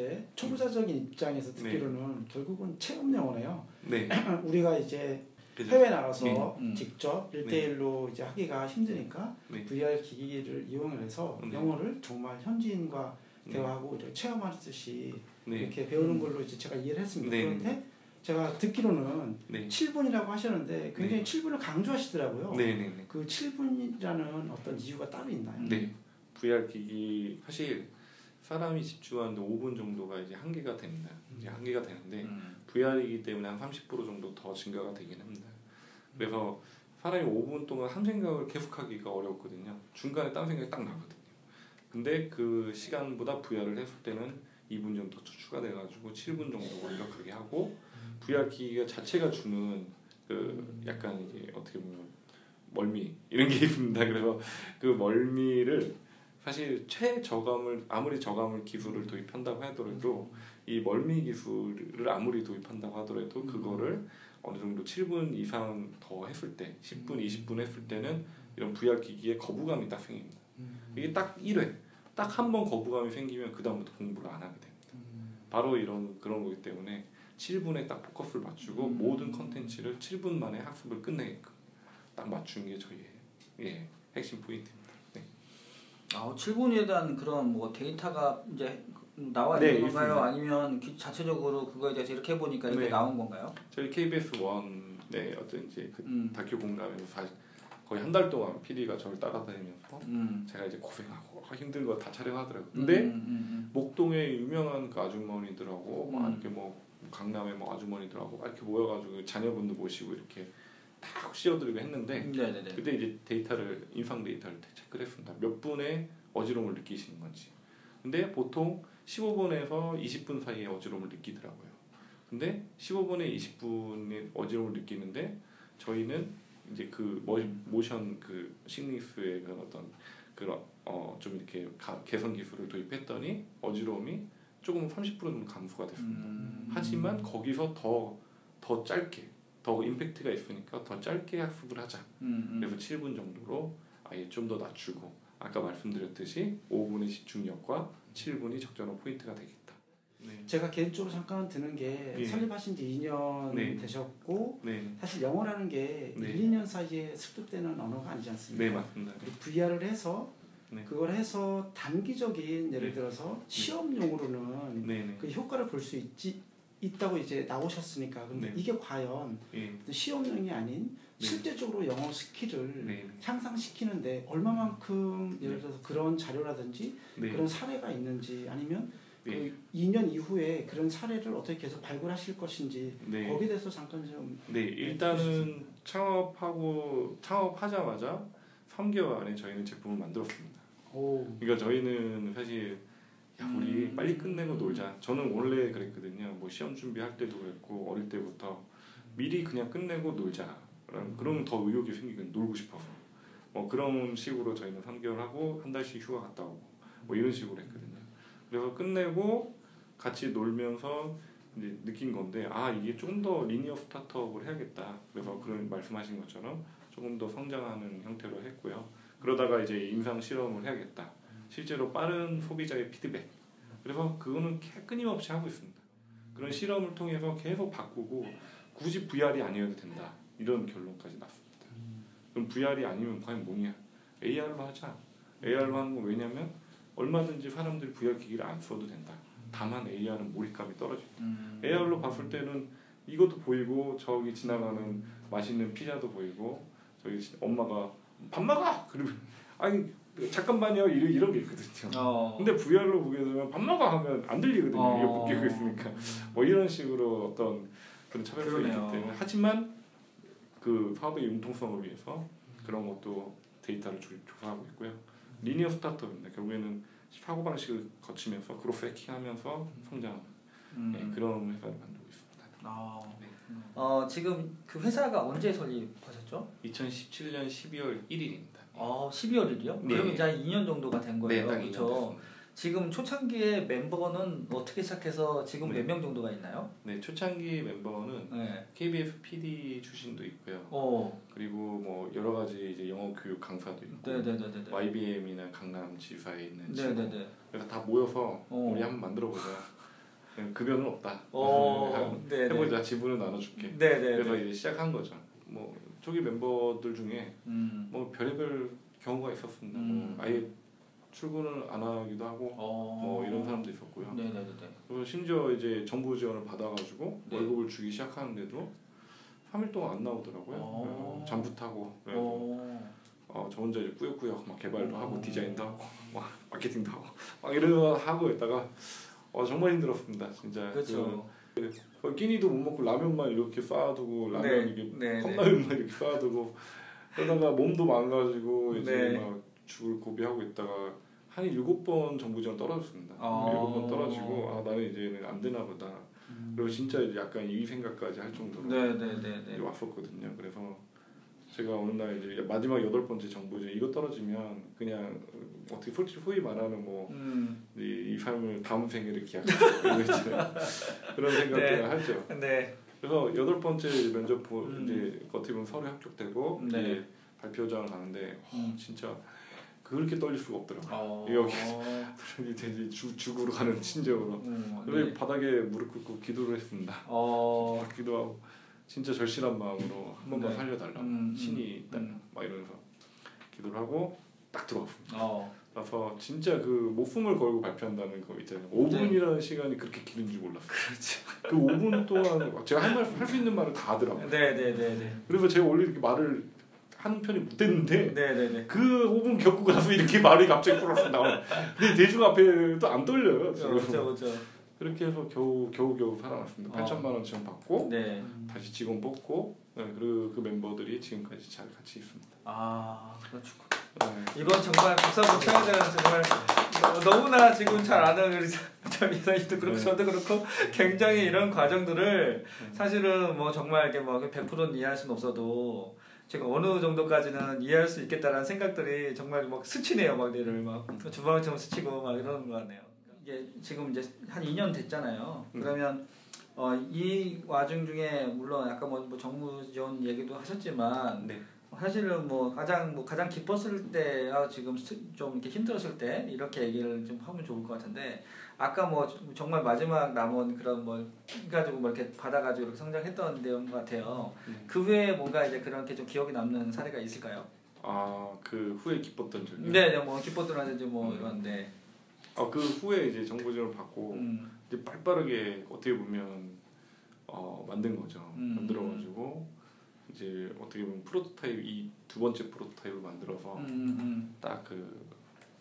이제 초보자적인 입장에서 듣기로는 결국은 체험 영어네요. 네. 우리가 이제 그죠? 해외 나가서 직접 1대1로 이제 하기가 힘드니까 VR 기기를 이용해서 영어를 정말 현지인과 대화하고 체험하듯이 이렇게 배우는 걸로 이제 제가 이해를 했습니다. 그런데 제가 듣기로는 7분이라고 하셨는데 굉장히 7분을 강조하시더라고요. 그 7분이라는 어떤 이유가 따로 있나요? 네. VR 기기 사실 사람이 집중하는데 5분 정도가 이제 한계가 됩니다. 이제 한계가 되는데 VR이기 때문에 한 30% 정도 더 증가가 되긴 합니다. 그래서 사람이 5분 동안 한 생각을 계속하기가 어렵거든요. 중간에 딴 생각이 딱 나거든요. 근데 그 시간보다 VR을 했을 때는 2분 정도 추가돼가지고 7분 정도 완벽하게 하고 VR 기기가 자체가 주는 그 약간 이제 어떻게 보면 멀미 이런 게 있습니다. 그래서 그 멀미를 사실 최저감을 아무리 저감을 기술을 도입한다고 하더라도 이 멀미 기술을 아무리 도입한다고 하더라도 그거를 어느 정도 7분 이상 더 했을 때 10분 20분 했을 때는 이런 VR 기기에 거부감이 딱 생깁니다. 이게 딱 1회 딱 한 번 거부감이 생기면 그 다음부터 공부를 안 하게 됩니다. 바로 이런 그런 거기 때문에 7분에 딱 포커스를 맞추고 모든 컨텐츠를 7분 만에 학습을 끝내게끔 딱 맞추는 게 저희의 핵심 포인트입니다. 아, 7분에 대한 그런 뭐 데이터가 이제 나와 있는 건가요? 있습니다. 아니면 자체적으로 그거에 대해서 이렇게 해보니까 이렇게 나온 건가요? 저희 KBS1의 어떤 이제 그 다큐 공감에서 거의 한 달 동안 PD가 저를 따라다니면서 제가 이제 고생하고 힘든 거 다 촬영하더라고요. 근데 목동에 유명한 그 아주머니들하고 막 이렇게 뭐 강남에 뭐 아주머니들하고 이렇게 모여가지고 자녀분들 모시고 이렇게 딱 씌워드리고 했는데 그때 이제 데이터를 인상 데이터를 체크를 했습니다. 몇 분의 어지러움을 느끼시는 건지. 근데 보통 15분에서 20분 사이에 어지러움을 느끼더라고요. 근데 15분에 20분의 어지러움을 느끼는데 저희는 이제 그 모션 그 식닉스의 그런 어떤 그런 좀 이렇게 개선 기술을 도입했더니 어지러움이 조금 30% 정도 감소가 됐습니다. 하지만 거기서 더 짧게 더 임팩트가 있으니까 더 짧게 학습을 하자. 그래서 7분 정도로 아예 좀 더 낮추고 아까 말씀드렸듯이 5분의 집중력과 7분이 적절한 포인트가 되겠다. 네. 제가 개인적으로 잠깐 드는 게 설립하신 지 2년 되셨고 사실 영어라는 게 1, 2년 사이에 습득되는 언어가 아니지 않습니까? 네, 맞습니다. VR을 해서 그걸 해서 단기적인 예를 들어서 시험용으로는 그 효과를 볼 수 있다고 이제 나오셨으니까 근데 이게 과연 시험용이 아닌 실제적으로 영어 스킬을 향상시키는데 얼마만큼 예를 들어서 그런 자료라든지 그런 사례가 있는지 아니면 그 2년 이후에 그런 사례를 어떻게 계속 발굴하실 것인지 거기에 대해서 잠깐 좀 일단은 창업하자마자 3개월 안에 저희는 제품을 만들었습니다. 오. 그러니까 저희는 사실 야, 우리 빨리 끝내고 놀자. 저는 원래 그랬거든요. 뭐 시험 준비할 때도 그랬고 어릴 때부터 미리 그냥 끝내고 놀자. 그러면 더 의욕이 생기거든요. 놀고 싶어서. 뭐 그런 식으로 저희는 3개월 하고 한 달씩 휴가 갔다 오고 뭐 이런 식으로 했거든요. 그래서 끝내고 같이 놀면서 이제 느낀 건데 아 이게 좀 더 리니어 스타트업을 해야겠다. 그래서 그런 말씀하신 것처럼 조금 더 성장하는 형태로 했고요. 그러다가 이제 임상 실험을 해야겠다. 실제로 빠른 소비자의 피드백. 그래서 그거는 끊임없이 하고 있습니다. 그런 실험을 통해서 계속 바꾸고 굳이 VR이 아니어도 된다. 이런 결론까지 났습니다. 그럼 VR이 아니면 과연 뭐냐? AR로 하자. AR로 하는 건 왜냐면 얼마든지 사람들이 VR 기기를 안 써도 된다. 다만 AR은 몰입감이 떨어집니다. AR로 봤을 때는 이것도 보이고 저기 지나가는 맛있는 피자도 보이고 저희 엄마가 밥 먹어! 그러면 아니 잠깐만요 이런 게 있거든요. 근데 VR로 보게 되면 밥 먹어 하면 안 들리거든요. 이거 끼고 있으니까 뭐 이런 식으로 어떤 그런 차별성이 있기 때문에 하지만 그 사업의 융통성을 위해서 그런 것도 데이터를 조사하고 있고요. 리니어 스타트업입니다. 결국에는 사고방식을 거치면서 그로스 해킹하면서 성장 그런 회사를 만들고 있습니다. 지금 그 회사가 언제 설립하셨죠? 2017년 12월 1일입니다. 12월 1일이요? 그럼 이제 2년 정도가 된 거예요. 딱 2년 됐습니다. 지금 초창기의 멤버는 어떻게 시작해서 지금 몇 명 정도가 있나요? 초창기 멤버는 KBS PD 출신도 있고요. 그리고 뭐 여러 가지 이제 영어 교육 강사도 있고, YBM이나 강남지사에 있는 친구. 그래서 다 모여서 우리 한번 만들어보자. 급여는 없다. 해보자. 지분은 나눠줄게. 네네. 그래서 이제 시작한 거죠. 뭐 초기 멤버들 중에 뭐 별의별 경우가 있었습니다. 뭐 아예 출근을 안 하기도 하고 뭐 이런 사람도 있었고요. 네네네. 그리고 심지어 이제 정부 지원을 받아가지고 네. 월급을 주기 시작하는데도 3일 동안 안 나오더라고요. 잠부 타고 그래서 저 혼자 이제 꾸역꾸역 막 개발도 하고 디자인도 하고 막 마케팅도 하고 막 이런 거 하고 있다가 정말 힘들었습니다. 진짜. 그렇죠. 그 끼니도 못 먹고 라면만 이렇게 쌓아두고 라면 네. 이게 네. 컵라면만 이렇게 쌓아두고 그러다가 몸도 망가지고 이제 네. 막 죽을 고비하고 있다가 한 7번 정부 지원 떨어졌습니다. 7번 떨어지고 나는 이제는 안 되나 보다. 그리고 진짜 이제 약간 이 생각까지 할 정도로 왔었거든요. 그래서 제가 어느 날 이제 마지막 8번째 정부 지원 이거 떨어지면 그냥 어떻게 솔직히 소위 말하는 뭐 이 삶을 다음 생애를 기약하는 그런 생각을 네. 하죠. 네. 그래서 8번째 면접 이제 어떻게 보면 서류 합격되고 네. 이제 발표장을 가는데 진짜. 그렇게 떨릴 수가 없더라고요. 여기 이제 죽으러 가는 친정으로. 그래서 네. 바닥에 무릎 꿇고 기도를 했습니다. 기도하고 진짜 절실한 마음으로 한 번만 네. 살려달라. 신이 있다. 막 이러면서 기도를 하고 딱 들어왔습니다. 그래서 진짜 그 목숨을 걸고 발표한다는 거 있잖아요. 5분이라는 네. 시간이 그렇게 길은 줄 몰랐어요. 그렇지. 그 5분 동안 제가 할 수 있는 말을 다 하더라고요. 네네네네. 그래서 제가 원래 이렇게 말을 한 편이 못됐는데 그 5분 겪고 가서 이렇게 말이 갑자기 풀어서 나와. 근데 대중 앞에도 안 떨려요. 그렇죠. 그렇게 해서 겨우 살아났습니다. 8,000만 원 지원 받고 네. 다시 직원 뽑고 그리고 그 멤버들이 지금까지 잘 같이 있습니다. 그렇죠. 네. 이건 정말 박수 한번 쳐야 되는 정말 너무나 지금 잘 아는 우리 전 이사님도 그렇고 네. 저도 그렇고 굉장히 이런 과정들을 사실은 뭐 정말 이게 뭐 100%는 이해할 수는 없어도. 제가 어느 정도까지는 이해할 수 있겠다라는 생각들이 정말 막 스치네요. 막 내를 막 주방처럼 스치고 막 이러는 것 같네요. 이게 지금 이제 한 2년 됐잖아요. 그러면 이 와중 중에 물론 약간 뭐 정부 지원 얘기도 하셨지만 네. 사실은 뭐 가장 기뻤을 때와 지금 좀 이렇게 힘들었을 때 이렇게 얘기를 좀 하면 좋을 것 같은데 아까 뭐 정말 마지막 남은 그런 뭐 가지고 뭐 이렇게 받아가지고 이렇게 성장했던 내용 같아요. 그 외에 뭔가 이제 그런 게 좀 기억에 남는 사례가 있을까요? 그 후에 기뻤던 점. 네, 뭐 기뻤던 이제 뭐 이런데. 그 후에 이제 정부 지원을 받고 이제 빠르게 어떻게 보면 만든 거죠. 만들어가지고. 이제 어떻게 보면 프로토타입 이 2번째 프로토타입을 만들어서 딱 그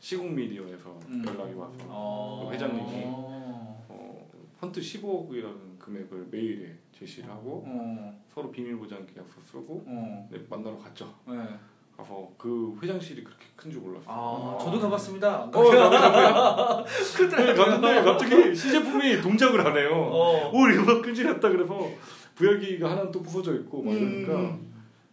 시국 미디어에서 연락이 와서 그 회장님이 펀트 15억이라는 금액을 메일에 제시를 하고 서로 비밀 보장 계약서 쓰고 네, 만나러 갔죠. 네. 가서 그 회장실이 그렇게 큰 줄 몰랐어요. 저도 가봤습니다. 그때 갔는데 갑자기 신제품이 동작을 안 해요. 이거 끈질했다 그래서. 부여기가 하나 또 부서져 있고 막 이러니까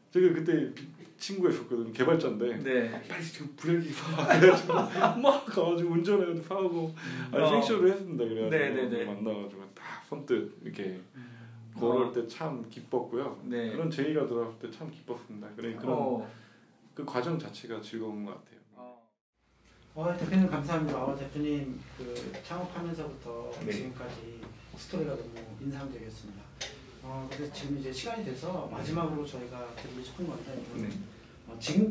제가 그때 친구가 있었거든요. 개발자인데 네. 빨리 지금 부여기 사가지고 막 가가지고 운전해서 사고 생쇼를 했습니다. 그래가지고 만나가지고 딱 선뜻 이렇게 걸어올 때 참 기뻤고요. 네. 그런 제의가 들어왔을 때 참 기뻤습니다. 그런 그 과정 자체가 즐거운 것 같아요. 대표님 감사합니다. 대표님 그 창업하면서부터 네. 지금까지 스토리가 너무 인상적이었습니다. 근데 지금 이제 시간이 돼서 마지막으로 저희가 드리고 싶은 건데 네. 지금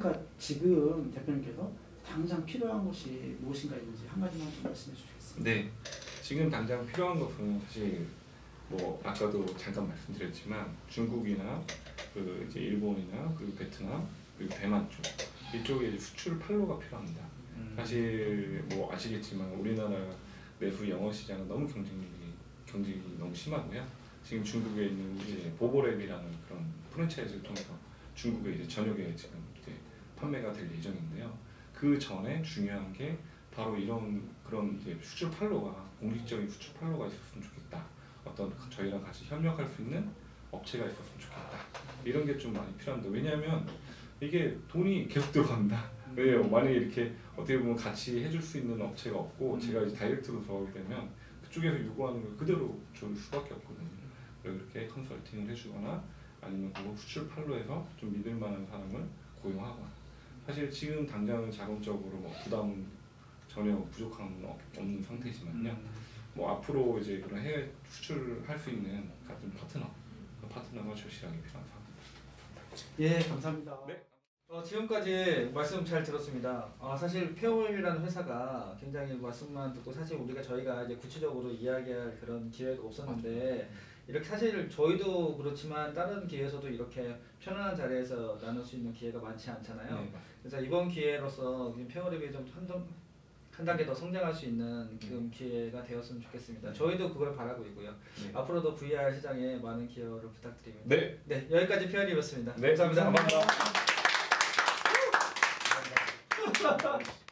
대표님께서 당장 필요한 것이 무엇인가 있는지 한 가지만 좀 말씀해 주시겠습니다. 네, 지금 당장 필요한 것은 사실 뭐 아까도 잠깐 말씀드렸지만 중국이나 그 이제 일본이나 그리고 베트남 그리고 대만 쪽 이쪽에 이제 수출 판로가 필요합니다. 사실 뭐 아시겠지만 우리나라 내수 영어 시장은 너무 경쟁이 너무 심하고요. 지금 중국에 있는 이제 보보랩이라는 그런 프랜차이즈를 통해서 중국의 이제 전역에 지금 이제 판매가 될 예정인데요. 그 전에 중요한 게 바로 이런 그런 이제 수출 판로가 공식적인 수출 판로가 있었으면 좋겠다. 어떤 저희랑 같이 협력할 수 있는 업체가 있었으면 좋겠다. 이런 게 좀 많이 필요합니다. 왜냐하면 이게 돈이 계속 들어갑니다. 왜요? 만약에 이렇게 어떻게 보면 같이 해줄 수 있는 업체가 없고 제가 이제 다이렉트로 들어가게 되면 그쪽에서 요구하는 걸 그대로 줄 수밖에 없거든요. 이렇게 컨설팅을 해주거나 아니면 그거 수출 판로에서 좀 믿을만한 사람을 고용하거나 사실 지금 당장은 자금적으로 뭐 부담은 전혀 부족함은 없는 상태지만요. 뭐 앞으로 이제 그런 해외 수출을 할 수 있는 같은 파트너가 절실하게 필요한 상황입니다. 예, 감사합니다. 네. 지금까지 말씀 잘 들었습니다. 사실 페어웨이라는 회사가 굉장히 말씀만 듣고 사실 저희가 이제 구체적으로 이야기할 그런 기회가 없었는데 이렇게 사실 저희도 그렇지만 다른 기회에서도 이렇게 편안한 자리에서 나눌 수 있는 기회가 많지 않잖아요. 네. 그래서 이번 기회로서 페어웨이가 좀 한 단계 더 성장할 수 있는 기회가 되었으면 좋겠습니다. 저희도 그걸 바라고 있고요. 네. 앞으로도 VR 시장에 많은 기여를 부탁드립니다. 네. 네, 여기까지 페어웨이였습니다. 네, 감사합니다. 감사합니다.